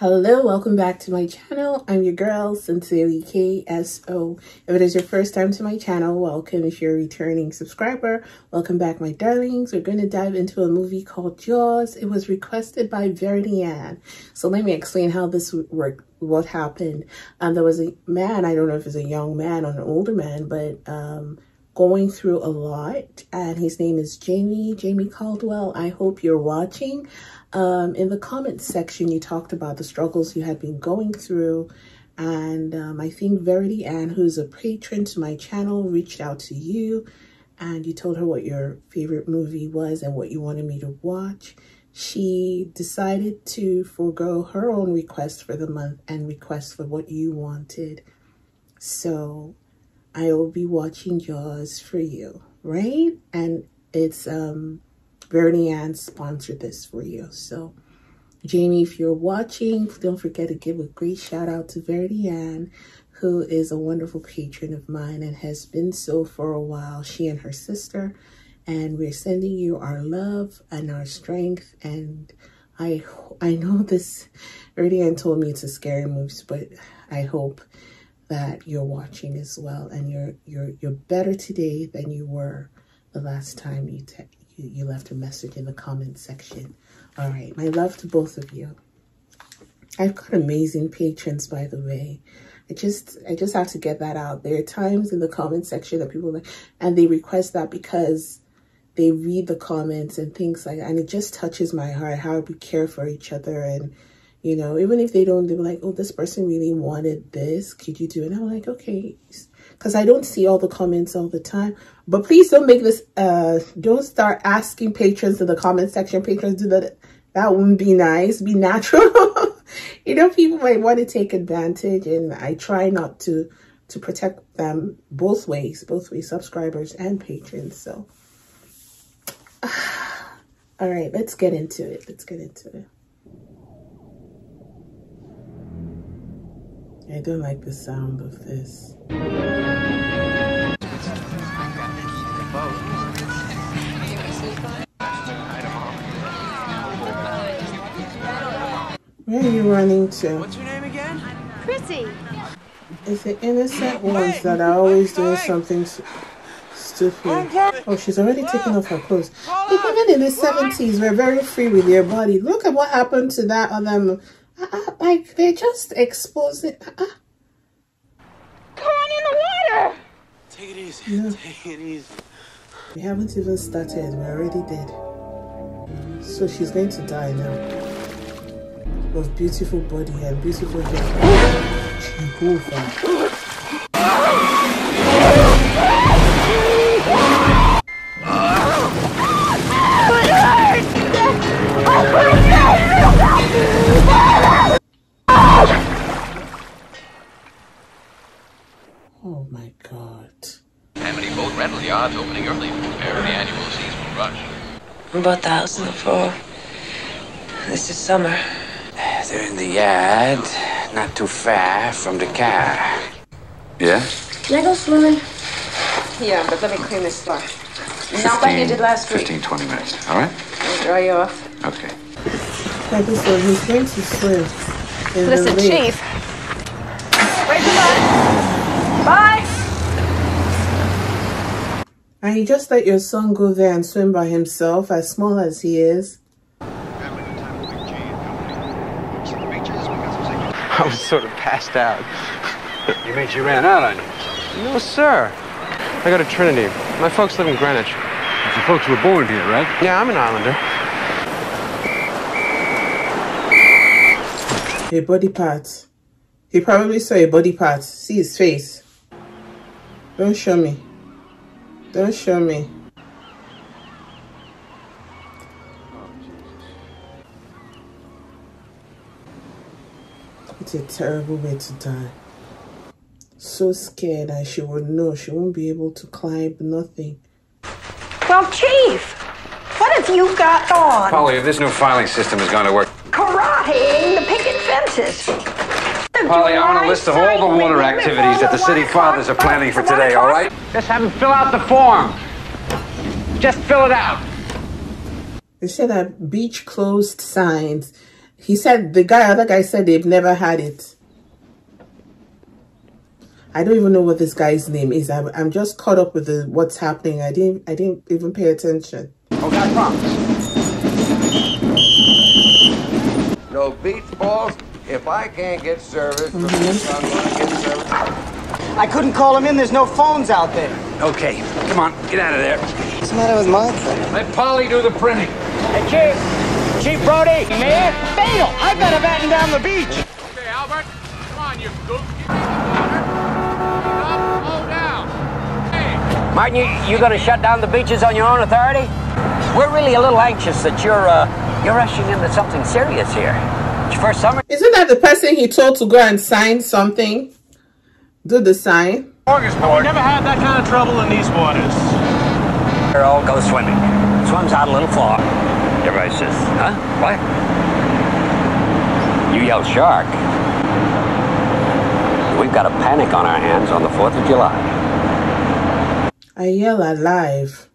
Hello, welcome back to my channel. I'm your girl, Sincerely KSO. If it is your first time to my channel, welcome. If you're a returning subscriber, welcome back, my darlings. We're going to dive into a movie called Jaws. It was requested by Verity Ann. So let me explain how this worked. What happened? There was a man, I don't know if it's a young man or an older man, but going through a lot, and his name is Jamie Caldwell. I hope you're watching. In the comments section, you talked about the struggles you had been going through, and I think Verity Ann, who's a patron to my channel, reached out to you, and you told her what your favorite movie was and what you wanted me to watch. She decided to forego her own request for the month and request for what you wanted. So I will be watching Jaws for you, right? And it's Verity Ann sponsored this for you. So Jamie, if you're watching, don't forget to give a great shout out to Verity Ann, who is a wonderful patron of mine and has been so for a while, she and her sister. And we're sending you our love and our strength. And I know this, Verity Ann told me it's a scary movie, but I hope that you're watching as well, and you're better today than you were the last time you left a message in the comment section. All right, my love to both of you. I've got amazing patrons, by the way. I just have to get that out. There are times in the comment section that people like, and they request that because they read the comments and things like that, and it just touches my heart how we care for each other. And you know, even if they don't, they're like, oh, this person really wanted this. Could you do it? And I'm like, okay, because I don't see all the comments all the time. But please don't make this, don't start asking patrons in the comment section. Patrons do that. That wouldn't be nice. Be natural. You know, people might want to take advantage, and I try not to protect them both ways, subscribers and patrons. So, all right, let's get into it. Let's get into it. I don't like the sound of this. Where are you running to? What's your name again? Chrissy. It's the innocent ones that are always doing something stupid. Oh, she's already taking off her clothes. Look, even in the 70s, we're very free with their body. Look at what happened to that other. Like, they're just exposing. Come on in the water! Take it easy. No. Take it easy. We haven't even started. We're already dead. So she's going to die now. With beautiful body and beautiful hair. She's cool for it. Opening early to prepare the annual seasonal rush. About 1,004. This is summer. They're in the yard, not too far from the car. Yeah? Can I go swimming? Yeah, but let me clean this floor. Not like you did last week. 15, 20 minutes, all right? I'll dry you off. Okay. He's going to swim. Listen, Chief. Wait for that. Bye! And you just let your son go there and swim by himself, as small as he is. I was sort of passed out. You mean she ran out on you? No, sir. I got a Trinity. My folks live in Greenwich. But your folks were born here, right? Yeah, I'm an islander. A body part. He probably saw a body part. See his face. Don't show me. Don't show me. It's a terrible way to die. So scared that she would know she won't be able to climb nothing. Well, Chief, what have you got on? Polly, if this new filing system is going to work. Karateing the picket fences. Polly, I want a list of all the water activities that the city fathers are planning for today, all right? Just have them fill out the form. Just fill it out. They said that beach closed signs. He said, the other guy said they've never had it. I don't even know what this guy's name is. I'm just caught up with what's happening. I didn't even pay attention. Oh, God, promise. No beach balls. If I can't get service, I'm going to get service. I couldn't call him in. There's no phones out there. Okay, come on, get out of there. What's the matter with Martha? Let Polly do the printing. Hey, Chief. Chief Brody, Mayor, fatal. I've been batting down the beach. Okay, Albert, come on, you goose. Get in the water. Martin, you going to shut down the beaches on your own authority? We're really a little anxious that you're rushing into something serious here. For some... Isn't that the person he told to go and sign something? Do the sign. We've never had that kind of trouble in these waters. They're all go swimming. Swims out a little far. Everybody says, huh? What? You yell shark. We've got a panic on our hands on the 4th of July. I yell alive.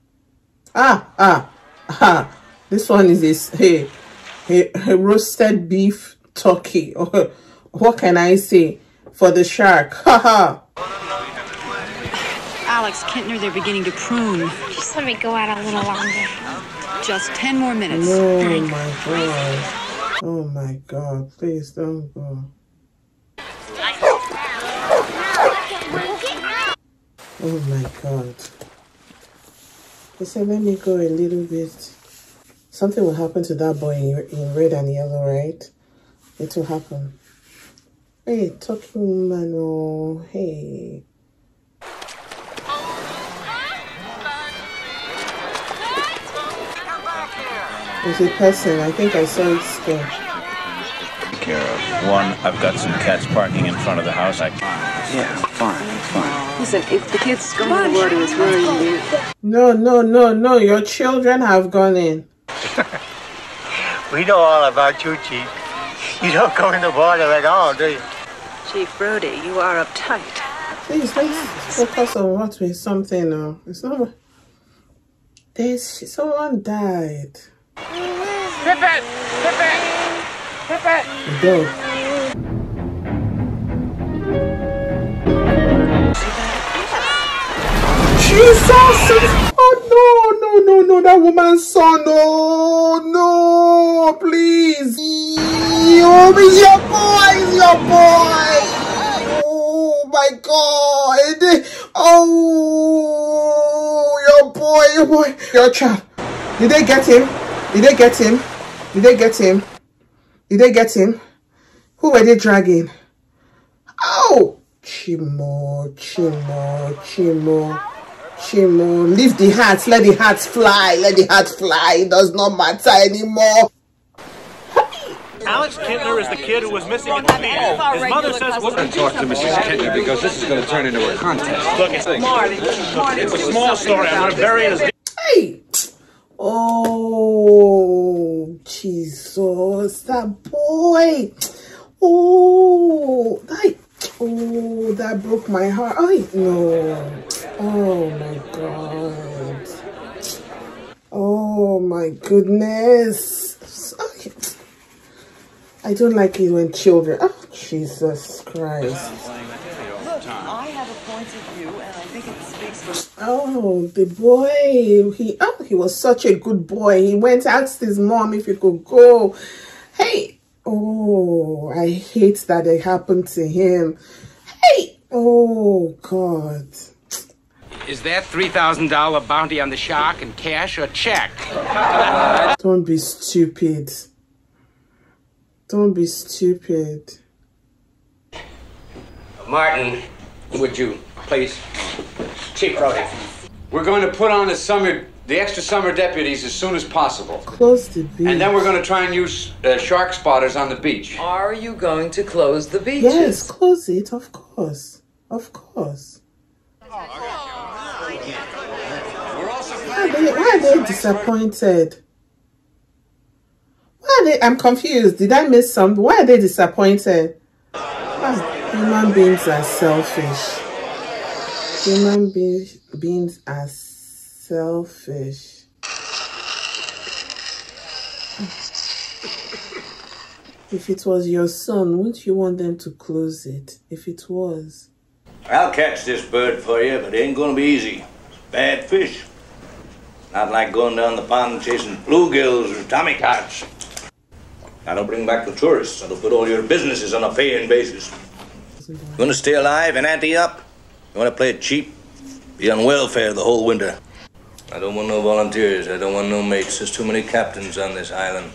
This one is this, hey, roasted beef turkey. What can I say for the shark? Alex Kintner, they're beginning to prune. Just let me go out a little longer. Just 10 more minutes. Oh my God. Oh my God. Please don't go. Oh my God. They said, let me go a little bit. Something will happen to that boy in red and yellow, right? It will happen. Hey, talking man, oh, hey. There's a person, I think I saw it scared. Take care of. One, I've got some cats parking in front of the house. Yeah, fine. Listen, if the kids go in the water, it's really weird. No, your children have gone in. We know all about you, Chief. You don't go in the water at all, do you? Chief Brody, you are uptight. Please, let's focus on what with something now. It's not... Someone died. Tip it! Go. Jesus! Oh no, that woman's son, no, please. It's your boy, Oh my God. Your boy. Your child. Did they get him? Who were they dragging? Oh! Chimo, leave the hats, let the hats fly, it does not matter anymore. Alex Kintner is the kid who was missing in the field. His mother says we're going to talk to Mrs. Kintner because this is going to turn into a contest. Look, it's a small story, I'm going to bury it as... Hey! Oh, Jesus, that boy. Oh, that broke my heart. I know. Oh my God. Oh my goodness. I don't like it when children. Oh, Jesus Christ. Look, I have a point of view and I think it speaks for... Oh, the boy. He was such a good boy. He went asked his mom if he could go. Hey. Oh, I hate that it happened to him. Hey. Oh, God. Is that $3,000 bounty on the shark in cash or check? Don't be stupid. Martin, would you please? Chief Brody. We're going to put on the extra summer deputies as soon as possible. Close the beach. And then we're going to try and use shark spotters on the beach. Are you going to close the beaches? Yes, close it, of course. Oh, okay. Why are they disappointed? I'm confused. Did I miss something? Why are they disappointed? Oh, human beings are selfish. If it was your son, wouldn't you want them to close it? If it was. I'll catch this bird for you, but it ain't gonna be easy. It's bad fish. Not like going down the pond chasing bluegills or tommy cats. I don't bring back the tourists. That'll put all your businesses on a paying basis. You wanna stay alive and ante up? You wanna play it cheap? Be on welfare the whole winter. I don't want no volunteers. I don't want no mates. There's too many captains on this island.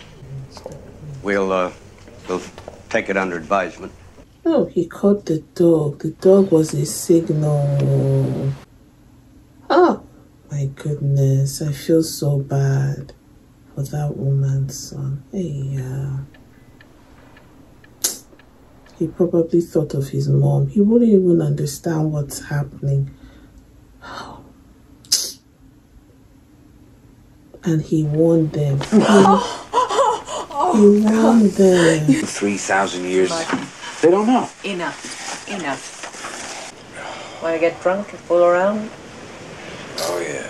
We'll take it under advisement. Oh, he caught the dog. The dog was a signal. Oh, my goodness. I feel so bad for that woman's son. Hey, he probably thought of his mom. He wouldn't even understand what's happening. And he warned them. He warned them. 3,000 years. They don't know. Enough. Enough. Want to get drunk and fool around? Oh, yeah.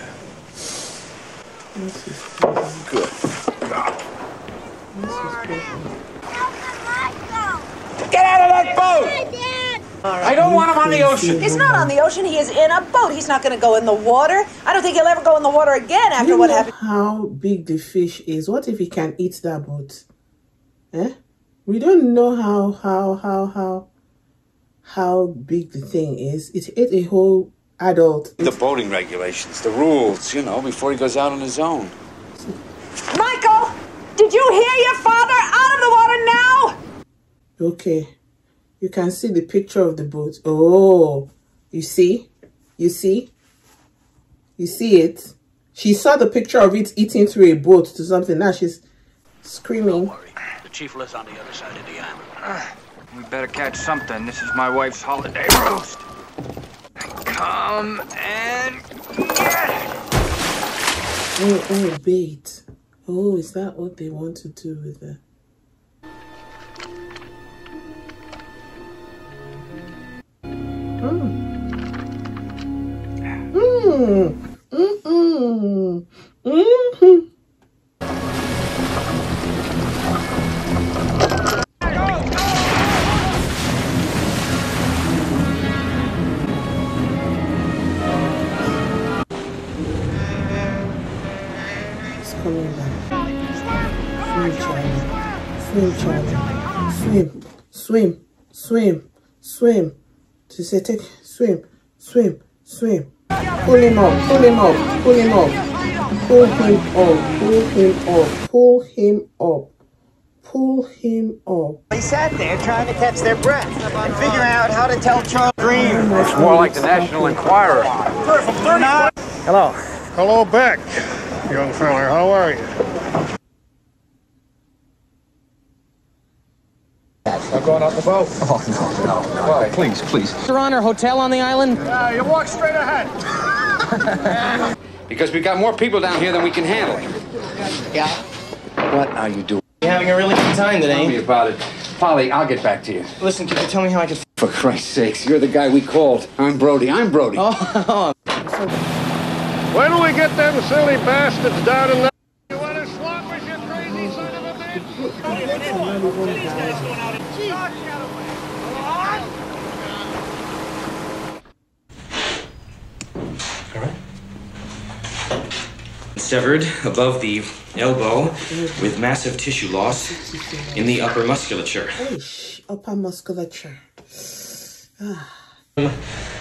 This is crazy. Good God. This is crazy. Get out of that boat! All right. I don't want him on the ocean. He's not on the ocean. He is in a boat. He's not going to go in the water. I don't think he'll ever go in the water again after what happened. How big the fish is. What if he can eat that boat? Eh? We don't know how big the thing is. It ate a whole adult. The boating regulations, the rules, you know, before he goes out on his own. Michael, did you hear your father? Out of the water now! Okay, you can see the picture of the boat. Oh, you see? You see? You see it? She saw the picture of it eating through a boat to something. Now she's screaming. Don't worry. The chief lives on the other side of the island. We better catch something. This is my wife's holiday roast. Come and get it. Oh, bait. Oh, is that what they want to do with her? Swim. She said, take, swim. Pull him up. They sat there trying to catch their breath and figure out how to tell Charles Green. It's more like the National Enquirer. Hello. Hello, Beck. Young fella, how are you? I'm going out the boat. Oh, no. No. Please. Restaurant or hotel on the island? You walk straight ahead. Because we got more people down here than we can handle. Yeah. What are you doing? You're having a really good time today. Tell me about it. Polly, I'll get back to you. Listen, could you tell me how I could... For Christ's sakes, you're the guy we called. I'm Brody. Oh. When do we get them silly bastards down in the... You want to sloppers, you crazy son of a bitch? Severed above the elbow with massive tissue loss in the upper musculature.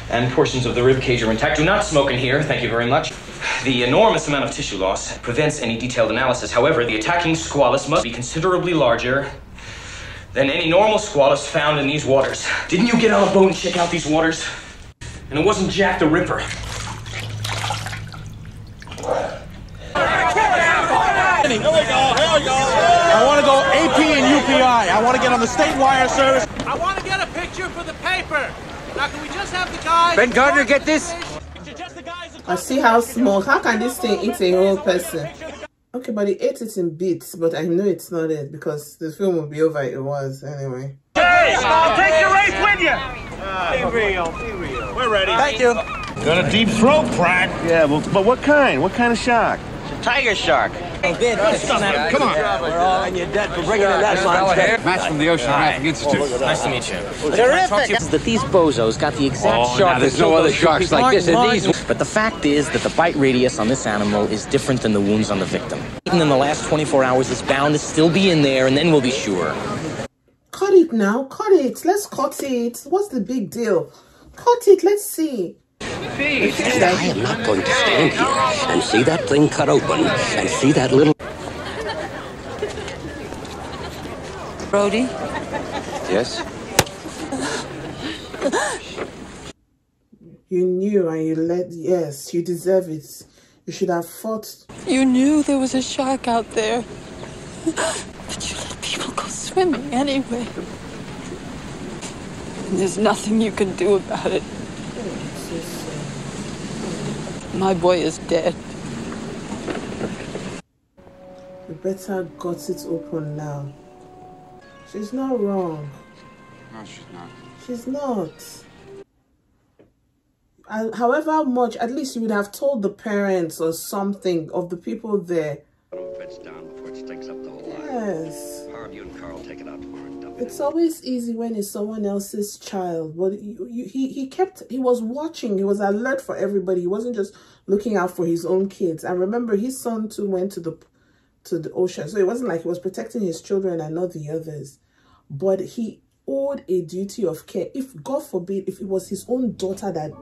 And portions of the rib cage are intact. Do not smoke in here. Thank you very much. The enormous amount of tissue loss prevents any detailed analysis. However, the attacking squalus must be considerably larger than any normal squalus found in these waters. Didn't you get on a boat and check out these waters? And it wasn't Jack the Ripper. Here we go, I want to go AP and UPI. I want to get on the state wire service. I want to get a picture for the paper. Now, can we just have the guys... Ben Gardner, get this? I see how small. How can this thing eat a whole person? Okay, but it ate it in bits, but I know it's not it, because the film will be over if it was, anyway. Hey, I'll take your race with you! Be real. We're ready. Thank you. Got a deep throat, Pratt. Yeah, but what kind? What kind of shark? It's a tiger shark. Come on. We're all in your debt for bringing in that slime. Matt from the Oceanic Institute. Nice to meet you. Terrific. That these bozos got the exact shark. There's no other sharks like this in these. But the fact is that the bite radius on this animal is different than the wounds on the victim. Even in the last 24 hours, it's bound to still be in there, and then we'll be sure. Cut it now. Cut it. Let's cut it. What's the big deal? Cut it. Let's see. And I am not going to stand here and see that thing cut open and see that little... Brody? Yes? You knew and you let... Yes, you deserve it. You should have fought. You knew there was a shark out there. But you let people go swimming anyway. And there's nothing you can do about it. My boy is dead. You better got it open now. She's not wrong. No, she's not. She's not. However much, at least you would have told the parents or something of the people there. It's down before it stinks up the whole line. Yes. Harvey and Carl take it out before it dumps. It's always easy when it's someone else's child, but he was watching. He was alert for everybody. He wasn't just looking out for his own kids. And remember, his son too went to the ocean, so it wasn't like he was protecting his children and not the others. But he owed a duty of care. If God forbid, if it was his own daughter that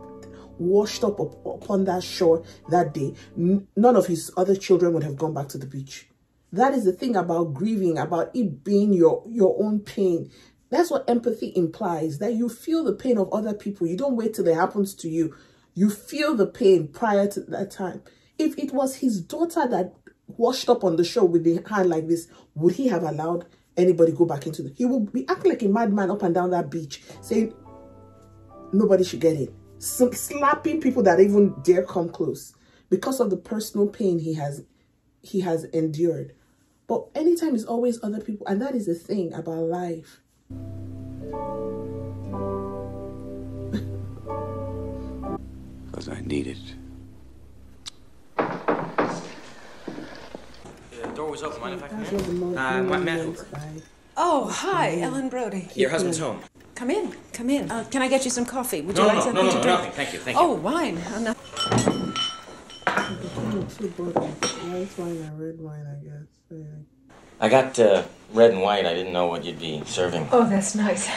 washed up upon that shore that day, none of his other children would have gone back to the beach. That is the thing about grieving, about it being your own pain. That's what empathy implies, that you feel the pain of other people. You don't wait till it happens to you. You feel the pain prior to that time. If it was his daughter that washed up on the shore with a hand like this, would he have allowed anybody go back into the... He would be acting like a madman up and down that beach, saying nobody should get in. Slapping people that even dare come close because of the personal pain he has endured. But anytime it's always other people, and that is the thing about life. Because I need it. The door was open. Mind if I come in? I'm Matt Hooper. Oh, hi, Ellen Brody. Your husband's home. Come in, come in. Can I get you some coffee? Would you like something to drink? No, nothing. Thank you, thank you. Oh, wine. Enough. White wine and red wine, I guess. Yeah. I got red and white. I didn't know what you'd be serving. Oh, that's nice.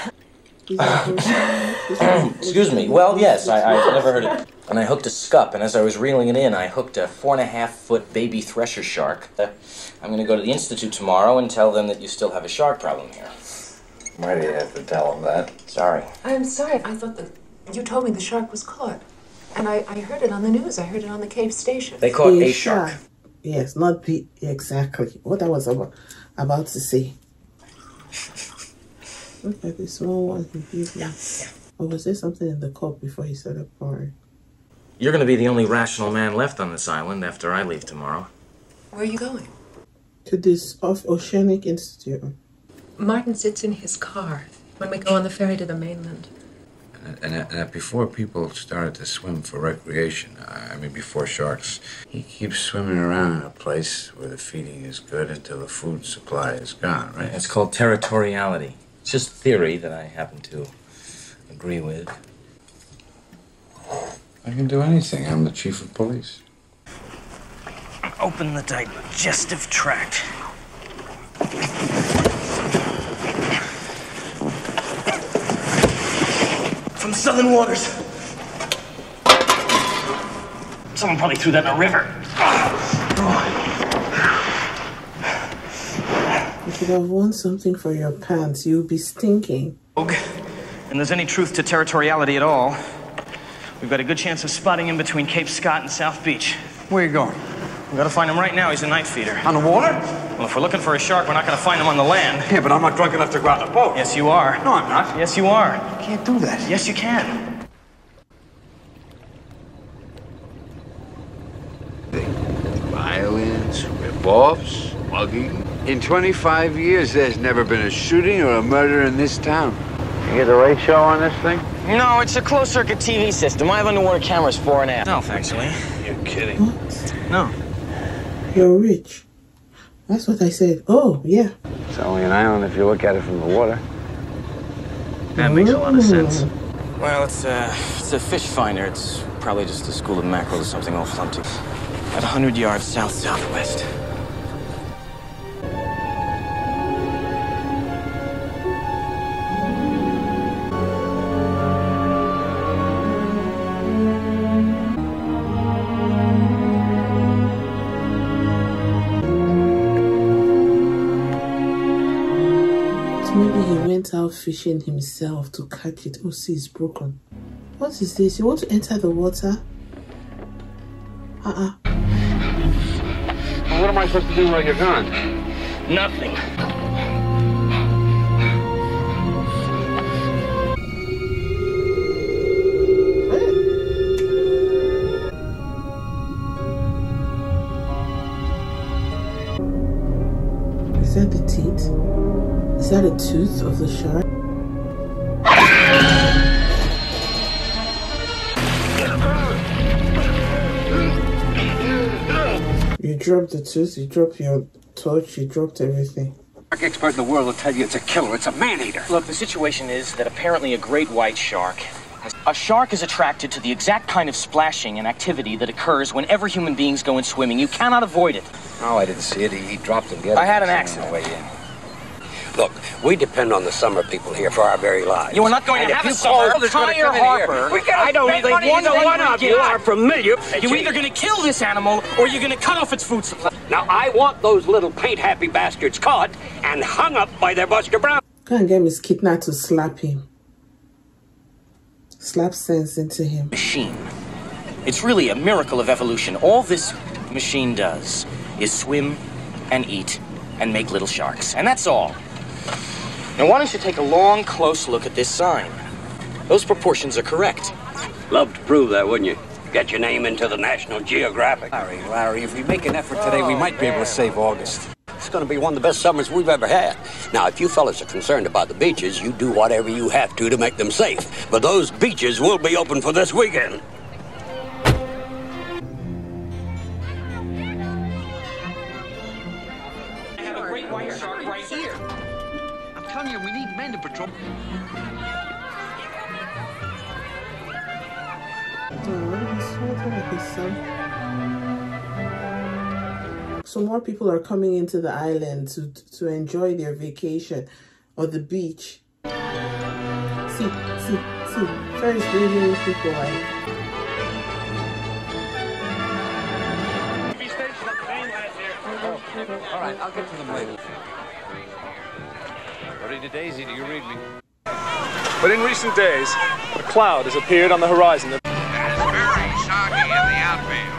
Excuse me. Well, yes, I've never heard it. And I hooked a scup, and as I was reeling it in, I hooked a 4.5-foot baby thresher shark. I'm going to go to the Institute tomorrow and tell them that you still have a shark problem here. Why do you have to tell him that? Sorry. I'm sorry. I thought that you told me the shark was caught. And I heard it on the news. I heard it on the cave station. They caught a shark. Yes, not the... Exactly. What I was about to say. Look at this small one. Confused me. Or was there something in the cup before he started pouring? You're going to be the only rational man left on this island after I leave tomorrow. Where are you going? To this Oceanic Institute. Martin sits in his car when we go on the ferry to the mainland. And before people started to swim for recreation, I mean before sharks, he keeps swimming around in a place where the feeding is good until the food supply is gone, right? It's called territoriality. It's just theory that I happen to agree with. I can do anything. I'm the chief of police. Open the digestive tract. From southern waters. Someone probably threw that in a river. If you have won something for your pants, you'll be stinking. And there's any truth to territoriality at all, we've got a good chance of spotting him between Cape Scott and South Beach. Where are you going? We've got to find him right now. He's a night feeder. On the water? Well, if we're looking for a shark, we're not going to find him on the land. Yeah, but I'm not drunk enough to go out in a boat. Yes, you are. No, I'm not. Yes, you are. You can't do that. Yes, you can. Violence, rip-offs, mugging. In 25 years, there's never been a shooting or a murder in this town. You get the right show on this thing? No, it's a closed-circuit TV system. I have underwater cameras 4.5. No, thanks, Lee. You're kidding. What? No. You're rich. That's what they said. Oh, yeah. It's only an island if you look at it from the water. That makes a lot of sense. Well, it's a fish finder. It's probably just a school of mackerel or something all flumpty. At 100 yards south-southwest. Out fishing himself to catch it. Oh, see, it's broken. What is this? You want to enter the water? Well, what am I supposed to do while you're gone? Nothing. Is that the teeth? Is that a tooth of the shark? You dropped the tooth, you dropped your torch, you dropped everything. Shark expert in the world will tell you it's a killer, it's a man-eater. Look, the situation is that apparently a great white shark has... A shark is attracted to the exact kind of splashing and activity that occurs whenever human beings go in swimming. You cannot avoid it. Oh, I didn't see it. He dropped and I had an accident. Way in. Look, we depend on the summer people here for our very lives. You are not going to have a summer. Fire Harper. I don't think one of you are familiar. You're either going to kill this animal or you're going to cut off its food supply. Now, I want those little paint-happy bastards caught and hung up by their Buster Brown. Go and get Miss Kidna to slap him. Slap sense into him. Machine. It's really a miracle of evolution. All this machine does is swim and eat and make little sharks. And that's all. Now, why don't you take a long, close look at this sign? Those proportions are correct. Love to prove that, wouldn't you? Get your name into the National Geographic. Larry, if we make an effort today, we might be able to save August. It's going to be one of the best summers we've ever had. Now, if you fellas are concerned about the beaches, you do whatever you have to make them safe. But those beaches will be open for this weekend. I have a great white shark right here. Come here, we need men to patrol. So more people are coming into the island to enjoy their vacation or the beach. See, first video people like. All right, I'll get to them later. Daisy, do you read me? But in recent days, a cloud has appeared on the horizon. That is very sharky in the outfield.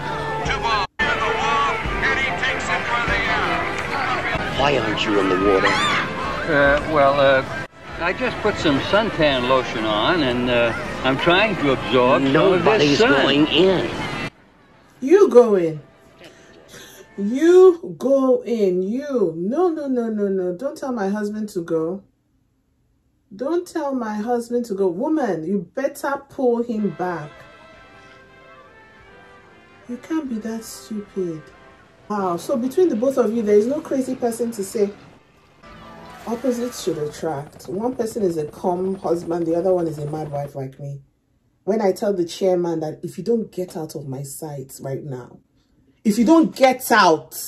2 balls in the wall, and he takes it by the arm. Why aren't you in the water? I just put some suntan lotion on, and I'm trying to absorb some of this sun. Nobody's going in. You go in. You go in. You no, don't tell my husband to go. Don't tell my husband to go. Woman, you better pull him back. You can't be that stupid. Wow, so between the both of you, there is no crazy person to say opposites should attract. One person is a calm husband, the other one is a mad wife like me. When I tell the chairman that if you don't get out of my sight right now, if you don't get out,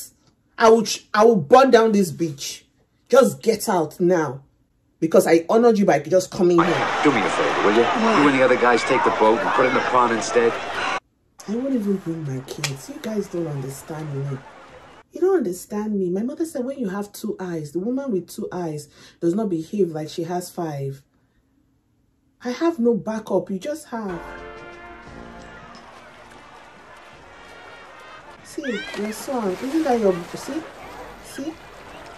I will burn down this beach. Just get out now. Because I honored you by just coming here. Do me a favor, will you? You and the other guys take the boat and put it in the pond instead. I won't even bring my kids. You guys don't understand me. You don't understand me. My mother said when you have 2 eyes, the woman with 2 eyes does not behave like she has 5. I have no backup. You just have. See, your son, isn't that your... See? See? It's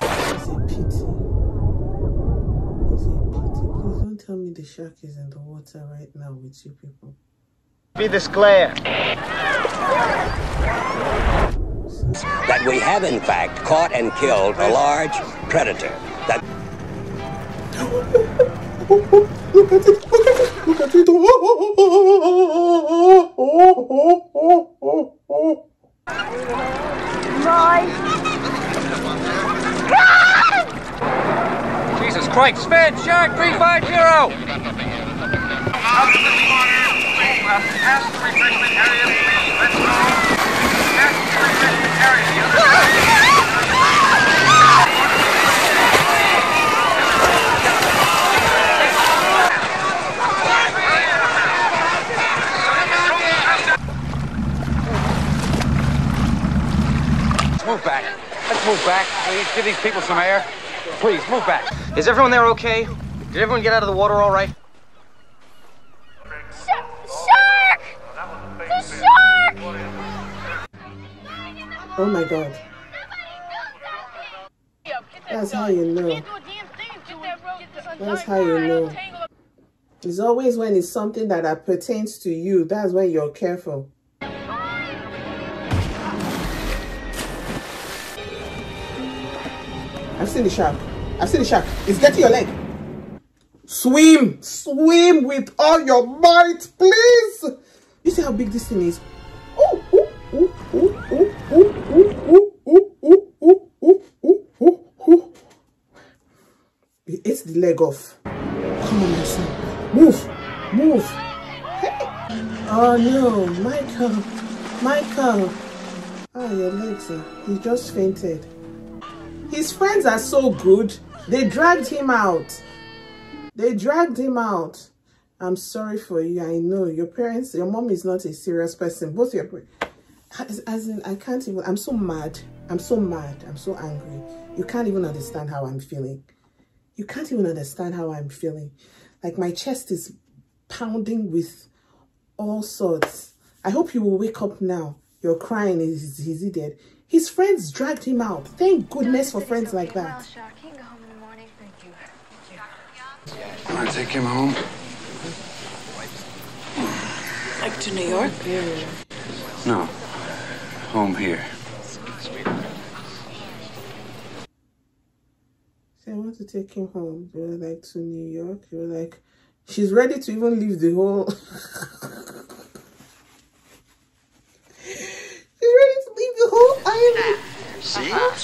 a pity. It's a pity. Please don't tell me the shark is in the water right now with you people. Be this clear. That we have, in fact, caught and killed a large predator. That... Look at it! Look at it! Look at it! Oh! Roy! Mike, spin, shark 350! Out to this corner, past the refreshment area, please, let's go! Past the refreshment area, the other side! Move back. Let's move back. Please give these people some air. Please, move back. Is everyone there okay? Did everyone get out of the water all right? Shark! The shark! Oh my God. That's how you know. That's how you know. It's always when it's something that pertains to you, that's when you're careful. I've seen the shark. I've seen the shark. It's getting your leg. Swim. Swim with all your might, please. You see how big this thing is? Oh, oh, oh, oh, oh, oh, oh, oh, oh, oh, oh, oh, oh. He ate the leg off. Come on, my son. Move. Move. Hey. Oh, no. Michael. Michael. Ah, your legs. He just fainted. His friends are so good. They dragged him out. They dragged him out. I'm sorry for you. I know your parents, your mom is not a serious person. Both your parents. As in, I can't even. I'm so mad. I'm so mad. I'm so angry. You can't even understand how I'm feeling. You can't even understand how I'm feeling. Like my chest is pounding with all sorts. I hope you will wake up now. You're crying. Is he dead? His friends dragged him out. Thank goodness for friends like that. You want to take him home? Like to New York? Yeah. No. Home here. So I want to take him home. You were like to New York. You were like, she's ready to even leave the whole... See? I'm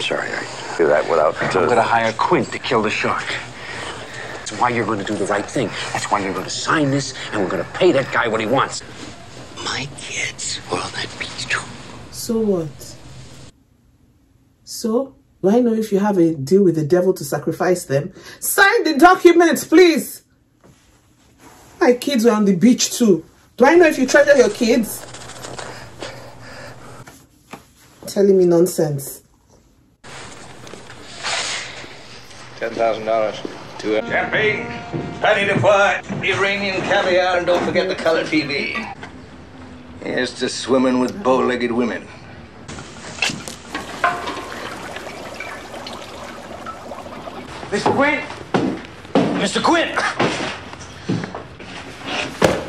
sorry, I do that without... I'm going to hire Quint to kill the shark. That's why you're going to do the right thing. That's why you're going to sign this, and we're going to pay that guy what he wants. My kids were on that beach too. So what? So? Do I know if you have a deal with the devil to sacrifice them? Sign the documents, please! My kids were on the beach too. Do I know if you treasure your kids? Telling me nonsense. $10,000 to it. Champagne, patty de foie, Iranian caviar, and don't forget the color TV. Here's to swimming with bow-legged women. Mr. Quinn! Mr. Quinn!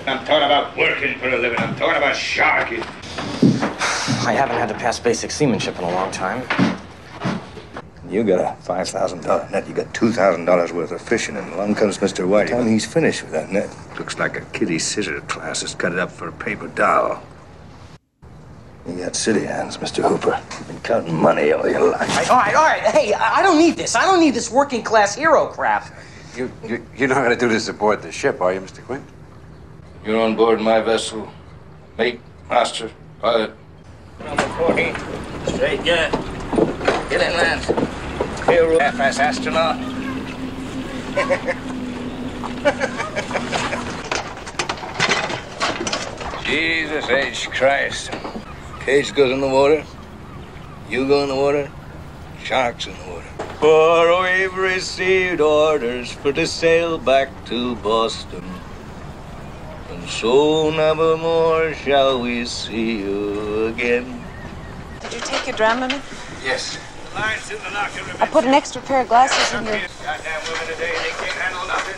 I'm talking about working for a living. I'm talking about sharking. I haven't had to pass basic seamanship in a long time. You got a $5,000 net. You got $2,000 worth of fishing, and along comes Mr. White. By the time he's finished with that net, looks like a kiddie scissor class has cut it up for a paper doll. You got city hands, Mr. Hooper. You've been counting money all your life. All right, all right. Hey, I don't need this. I don't need this working class hero crap. You know how to do this aboard the ship, are you, Mr. Quinn? You're on board my vessel, mate, master, pilot. Number 14. Straight gun. Get in, Lance. Clear half-ass astronaut. Jesus H. Christ. Cage goes in the water. You go in the water. Sharks in the water. For we've received orders for to sail back to Boston. And so never more shall we see you again. Did you take your dram, Mimi? Yes. I put an extra pair of glasses in your... Goddamn women today, they can't handle nothing.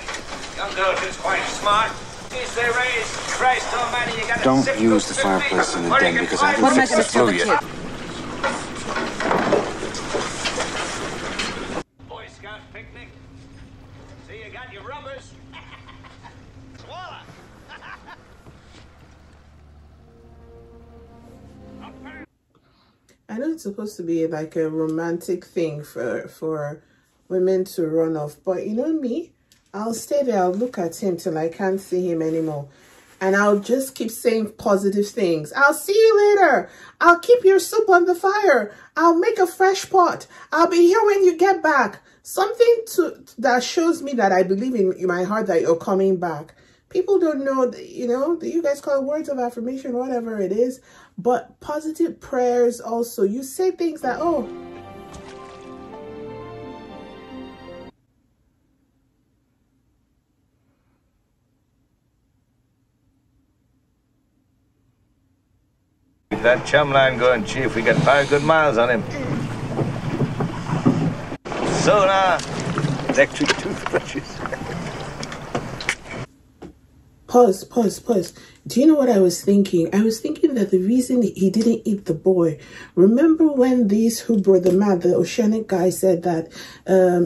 Young girl is quite smart. They raise Christ Almighty, you got... Don't use the fireplace in the den because I haven't fixed the flu yet. Boy Scout picnic. See, you got your rubbers. Swallow. I know it's supposed to be like a romantic thing for women to run off. But you know me, I'll stay there. I'll look at him till I can't see him anymore. And I'll just keep saying positive things. I'll see you later. I'll keep your soup on the fire. I'll make a fresh pot. I'll be here when you get back. Something that shows me that I believe in my heart that you're coming back. People don't know, you know, you guys call it words of affirmation, whatever it is. But positive prayers also. You say things that, oh, that chum line going, Chief. We got 5 good miles on him. Sonar, electric toothbrushes. Pause. Do you know what I was thinking? I was thinking that the reason he didn't eat the boy, remember when these who brought the man, the oceanic guy, said that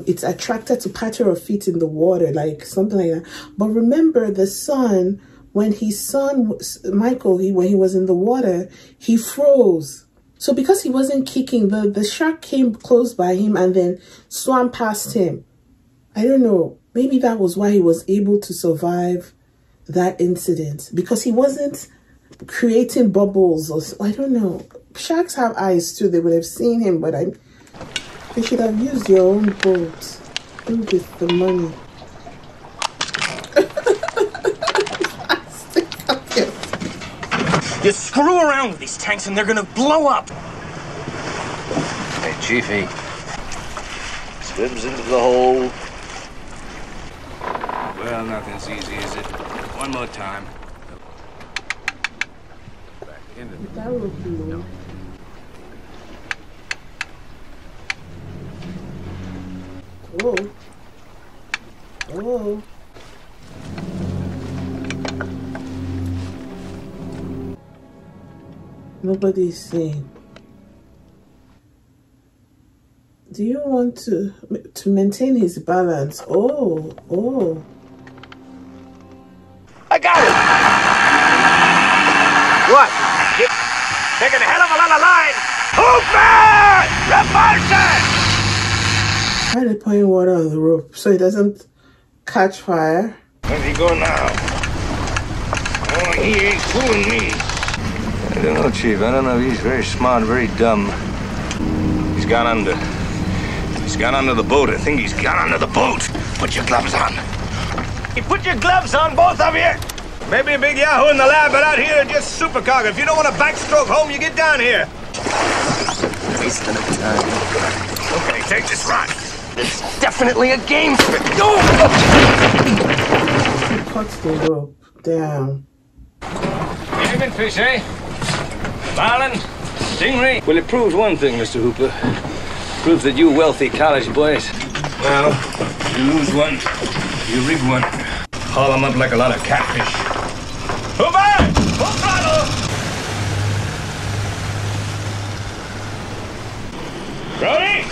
it's attracted to patter of feet in the water, like something like that. But remember the son. When his son, Michael, when he was in the water, he froze. So because he wasn't kicking, the shark came close by him and then swam past him. I don't know. Maybe that was why he was able to survive that incident. Because he wasn't creating bubbles. Or I don't know. Sharks have eyes too. They would have seen him. But they should have used your own boat. Do with the money. You screw around with these tanks and they're gonna blow up. Hey, Chiefy. Swims into the hole. Well, nothing's easy, is it? One more time. Back into the... That would be... No. Cool. Cool. Nobody's saying. Do you want to maintain his balance? Oh. I got it! What? Taking a hell of a lot of line! Hooper! Repulsion! Try to pour water on the rope so it doesn't catch fire. Where's he going now? Oh, he ain't fooling me. I don't know, Chief. I don't know if he's very smart, very dumb. He's gone under. He's gone under the boat. I think he's gone under the boat. Put your gloves on. You put your gloves on, both of you. Maybe a big yahoo in the lab, but out here, just supercog. If you don't want a backstroke home, you get down here. Wasting of time. Okay, take this rock. It's definitely a game. Go! He cuts the rope down. Aiming fish, eh? Marlin, stingray. Well, it proves one thing, Mr. Hooper. It proves that you wealthy college boys. Well, you lose one, you rig one. Haul them up like a lot of catfish. Hooper! Full throttle! Brody!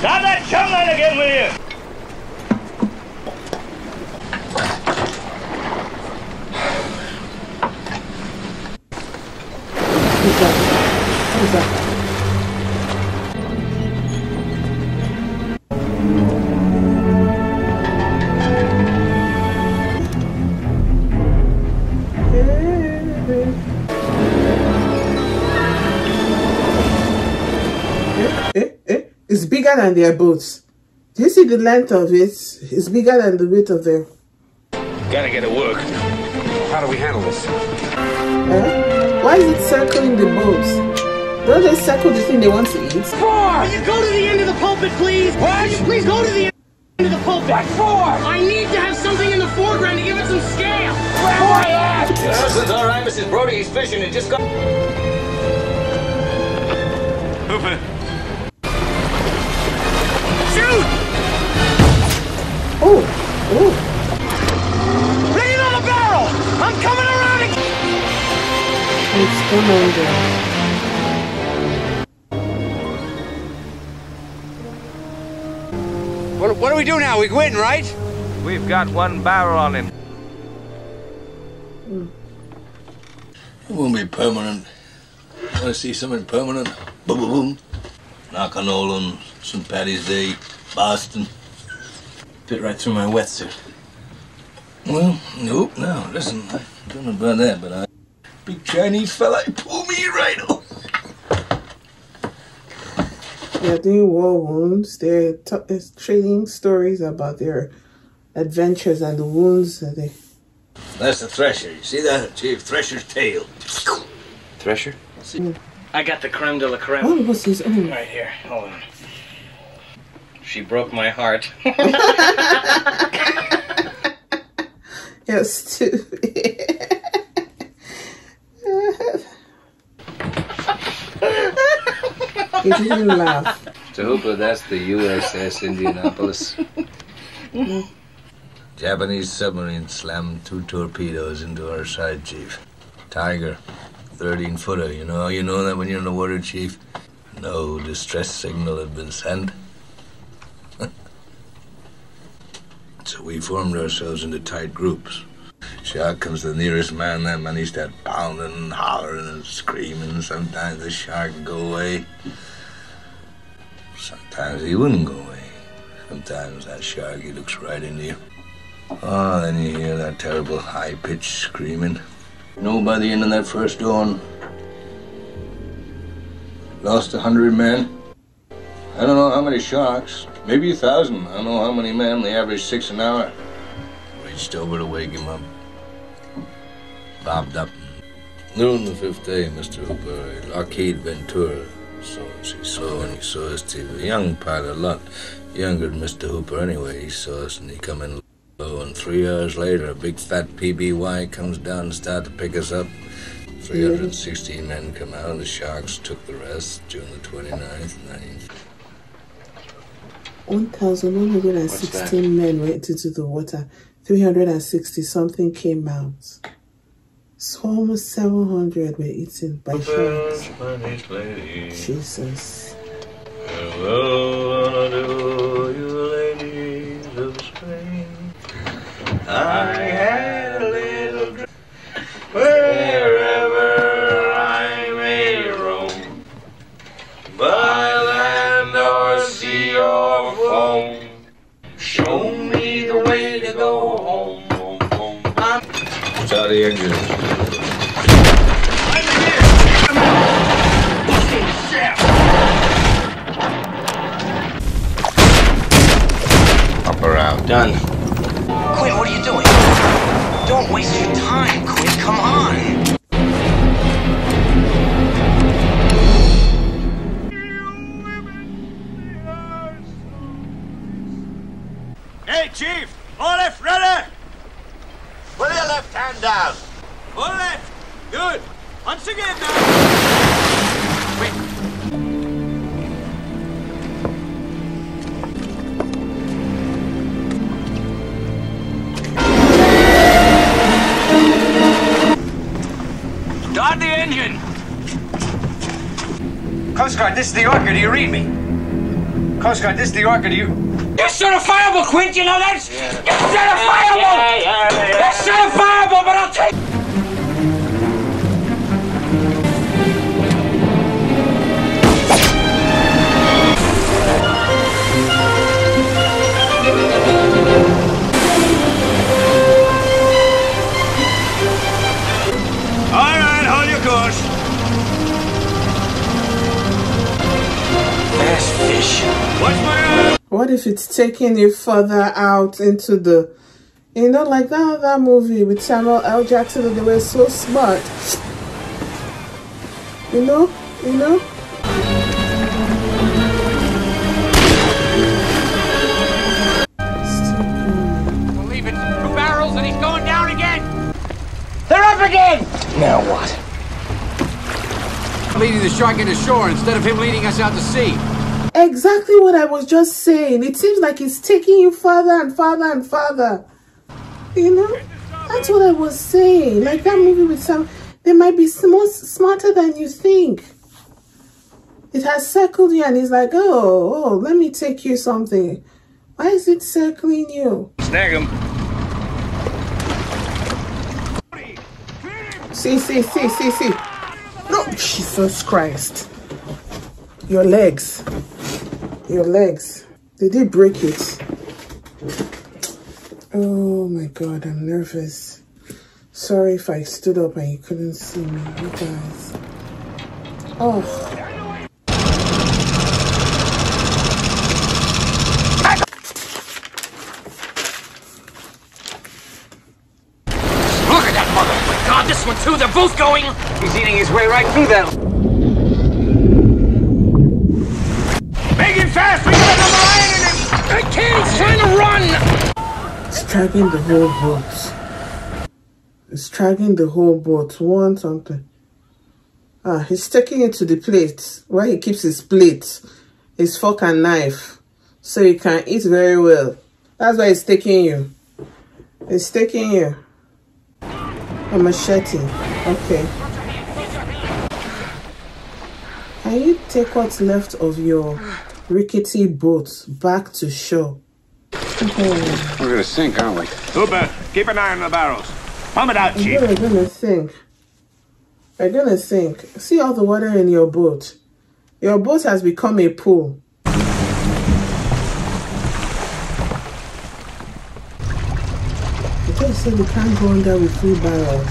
Down that chum line again with you! It's bigger than their boats. Do you see the length of it? It's bigger than the width of them. Gotta get it work. How do we handle this? Why is it circling the boats? Don't they circle the thing they want to eat? 4! Will you go to the end of the pulpit, please? What? Will you please go to the end of the pulpit? What for? I need to have something in the foreground to give it some scale. Where am I at? Husband's all right, Mrs. Brody. He's fishing and just got... Hooper. Ooh. Lean on the barrel! I'm coming around again! It's coming. What do we do now? We win, right? We've got one barrel on him. It won't be permanent. Want to see something permanent? Boom, boom, boom. Knock on all on St. Paddy's Day. Boston. Fit right through my wetsuit. Well, nope, no, listen, I don't know about that, but I... Big Chinese fella, he pulled me right off. After war wounds, they're trading stories about their adventures and the wounds that they... That's the thresher, you see that? Chief Thresher's tail. Thresher? See. I got the creme de la creme. Oh, what's this? Oh. Right here, hold on. She broke my heart. You're stupid. You didn't laugh. Jehovah, that's the USS Indianapolis. Japanese submarine slammed 2 torpedoes into our side, Chief. Tiger, 13-footer, you know. You know that when you're in the water, Chief. No distress signal had been sent. So we formed ourselves into tight groups. Shark comes the nearest man, that man, he starts pounding and hollering and screaming. Sometimes the shark would go away. Sometimes he wouldn't go away. Sometimes that shark, he looks right into you. Oh, then you hear that terrible high-pitched screaming. You know, by the end of that first dawn, lost 100 men. I don't know how many sharks, maybe 1,000. I don't know how many men, they average 6 an hour. Reached over to wake him up. Bobbed up. Noon the 5th day, Mr. Hooper, Lockheed Ventura. So he saw, and he saw us, too. A young pilot, a lot younger than Mr. Hooper anyway. He saw us, and he come in low, and 3 hours later, a big fat PBY comes down and start to pick us up. 316 men come out, and the Sharks took the rest, June the 29th, 19th. 1,116 men went into the water. 360-something came out. So almost 700 were eaten by sharks. Jesus. Hello, do you ladies of Spain. I had a little dream wherever I may roam, by land or sea or foam. Show me the way to go home. It's out of the engine. I'm here! I'm out! Up or out? Done. Quinn, what are you doing? Don't waste your time, Quinn. Come on! Hey, Chief! All left, brother! Put your left hand down. All left. Good. Once again now. Quick. Start the engine. Coast Guard, this is the Orca. Do you read me? Coast Guard, this is the Orca. Do you... You're certifiable, Quint, you know that? Yeah. You're certifiable! Yeah. You're certifiable, but I'll take... All right, hold your course. There's fish. Watch my eye. What if it's taking you further out into the, you know, like that other movie with Samuel L. Jackson, and they were so smart. You know? Believe it, 2 barrels and he's going down again. They're up again. Now what? Leading the shark into shore instead of him leading us out to sea. Exactly what I was just saying. It seems like it's taking you farther and farther and farther. You know? That's what I was saying. Like that movie with some... They might be smarter than you think. It has circled you and it's like, oh, let me take you something. Why is it circling you? Snag him. See. No, Jesus Christ. Your legs. Did they break it? Oh my God, I'm nervous. Sorry if I stood up and you couldn't see me, you guys. Oh. Two, they're both going! He's eating his way right through them. Make it fast! We got another lion in him! I can't! He's trying to run! It's dragging the whole boat. It's dragging the whole boat. One something. Ah, he's taking it to the plate. Where he keeps his plate, his fork and knife. So he can eat very well. That's why he's taking you. He's taking you. A machete. Okay. Can you take what's left of your rickety boat back to shore? Okay. We're gonna sink, aren't we? Hooper, keep an eye on the barrels. Pump it out, Chief. We're gonna sink. We're gonna sink. See all the water in your boat. Your boat has become a pool. So we can't go under with three barrels.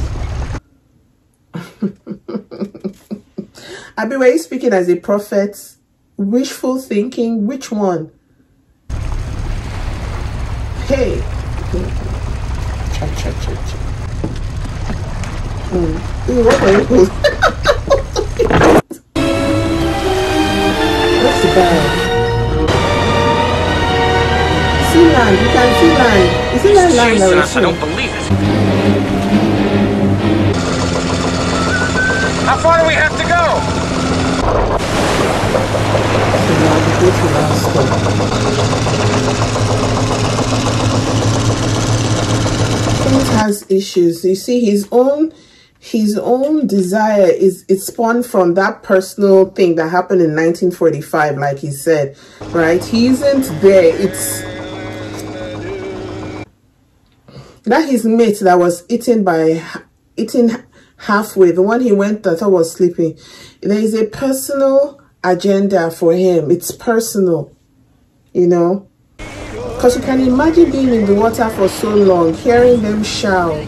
Abi, were you speaking as a prophet? Wishful thinking? Which one? Hey. Cha cha cha cha. That's the barrel. Sea line, you can see line. Is it that line? I don't believe it. How far do we have to go? Things has issues. You see, his own desire is it spawned from that personal thing that happened in 1945, like he said, right? He isn't there. It's that his mate that was eaten halfway, the one he went that I thought was sleeping. There is a personal agenda for him. It's personal, you know. Because you can imagine being in the water for so long, hearing them shout. Oh,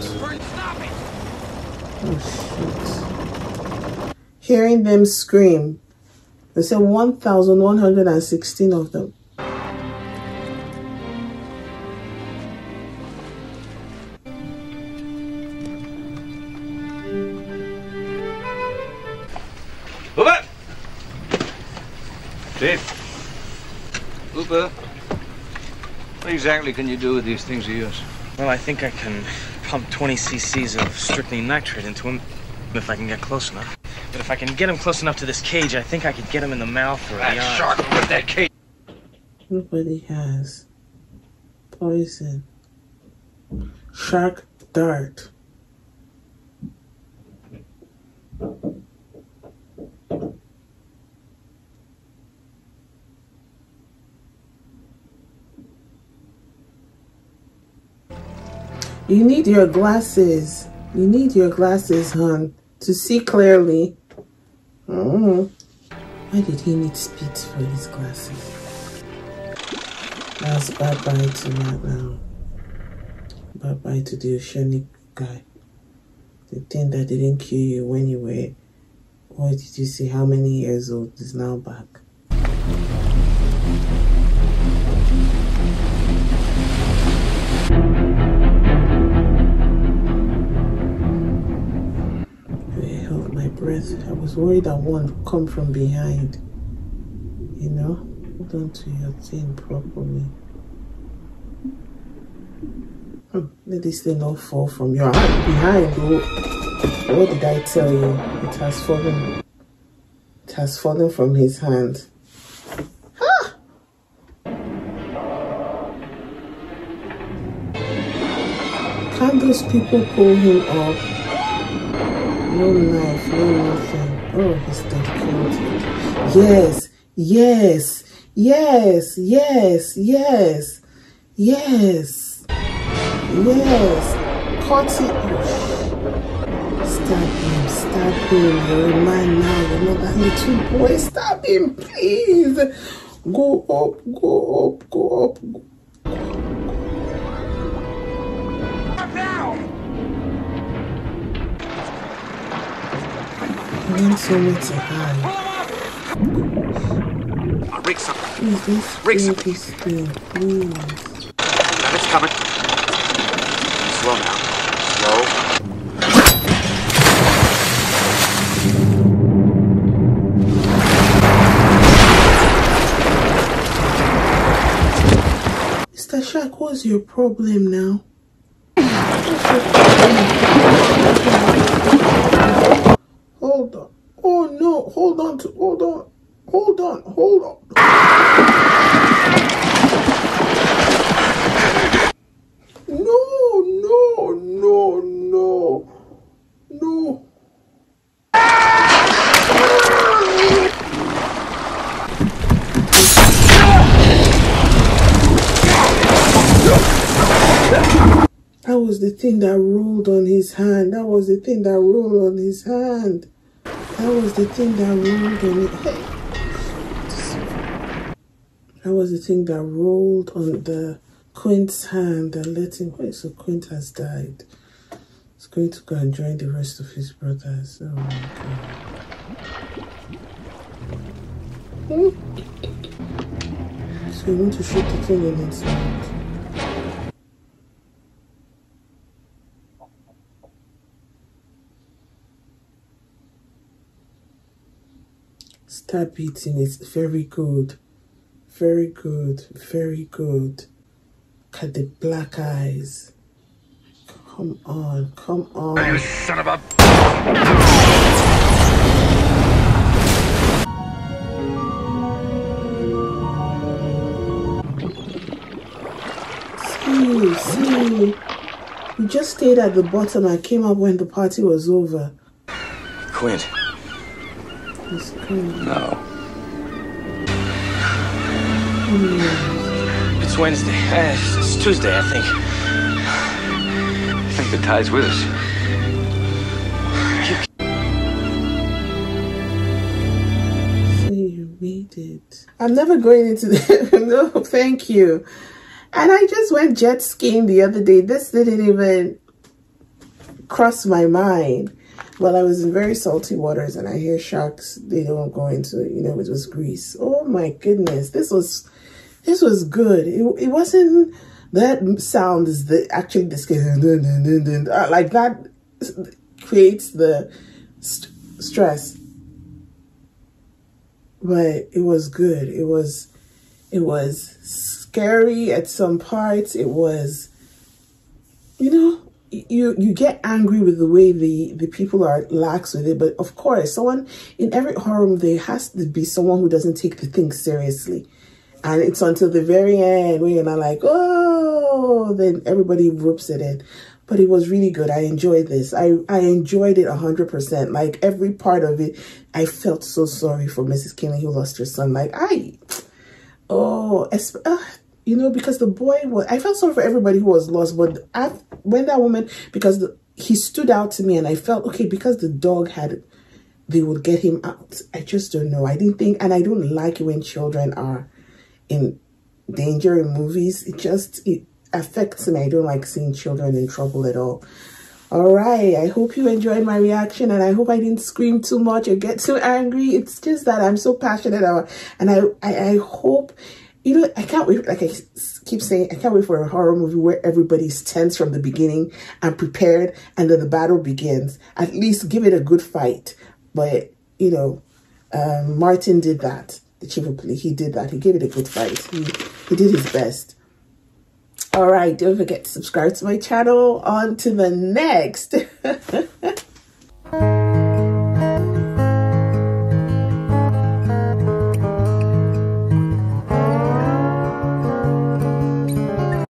shit. Hearing them scream. They said 1,116 of them. Chief, Hooper, what exactly can you do with these things of yours? Well, I think I can pump 20 cc's of strychnine nitrate into him if I can get close enough. But if I can get him close enough to this cage, I think I could get him in the mouth or the eye. Shark with that cage. Nobody has poison. Shark dart. You need your glasses. You need your glasses, hon, to see clearly. Oh. Why did he need spits for his glasses? That's bye-bye to that now. Bye-bye to the Oceanic guy. The thing that didn't kill you when you were, what did you say, how many years old is now back. I was worried that one would come from behind. You know, hold on to your thing properly. Let this thing not fall from your hand behind. What did I tell you? It has fallen. It has fallen from his hand. Ah! Can those people pull him up? No knife, no nothing. Oh, he's dedicated. Yes, yes, yes, yes, yes, yes, yes. Caught it. Oh, stab him. You're a man now. You're not that little boy. Stab him, please. Go up, go up, go up. Up now! I need somewhere to hide. I'll rig something. Is this rig something? Please. Now it's coming. Slow now. Slow. Jack, what's your problem now? Hold on. Oh no, hold on to, hold on. Hold on, hold on. No, no, no, no. No. That was the thing that rolled on his hand. That was the thing that rolled on his hand. That was the thing that rolled on it. Hey. That was the thing that rolled on the Quint's hand and let him. Wait, so Quint has died. He's going to go and join the rest of his brothers. Oh my god. So you want to shoot the thing in its mouth. Start beating it. Very good. Very good. Very good. Look at the black eyes. Come on. Come on. You son of a... See, see. You just stayed at the bottom and came up when the party was over. Quit. No. It's Wednesday. It's Tuesday, I think. I think the tide's with us. So you made it. I'm never going into the... No, thank you. And I just went jet skiing the other day. This didn't even cross my mind. Well, I was in very salty waters and I hear sharks, they don't go into, you know, it was Greece. Oh my goodness, this was good. It wasn't, that sound is the, actually this case, like that creates the stress. But it was good. It was scary at some parts. It was, you know, you get angry with the way the people are lax with it, but of course someone in every horror movie there has to be someone who doesn't take the thing seriously, and it's until the very end where you're not like, oh, then everybody whoops it in. But it was really good. I enjoyed this. I enjoyed it 100%. Like every part of it. I felt so sorry for Mrs. Kinley who lost her son. Like you know, because the boy was, I felt sorry for everybody who was lost, but when that woman, because he stood out to me and I felt, okay, because the dog had, they would get him out. I just don't know. I didn't think, and I don't like it when children are in danger in movies. It affects me. I don't like seeing children in trouble at all. All right. I hope you enjoyed my reaction and I hope I didn't scream too much or get too angry. It's just that I'm so passionate about, and I hope... You know, I can't wait, like I keep saying, I can't wait for a horror movie where everybody's tense from the beginning and prepared, and then the battle begins. At least give it a good fight. But, you know, Martin did that. The chief of police, he did that. He gave it a good fight. He did his best. All right, don't forget to subscribe to my channel. On to the next.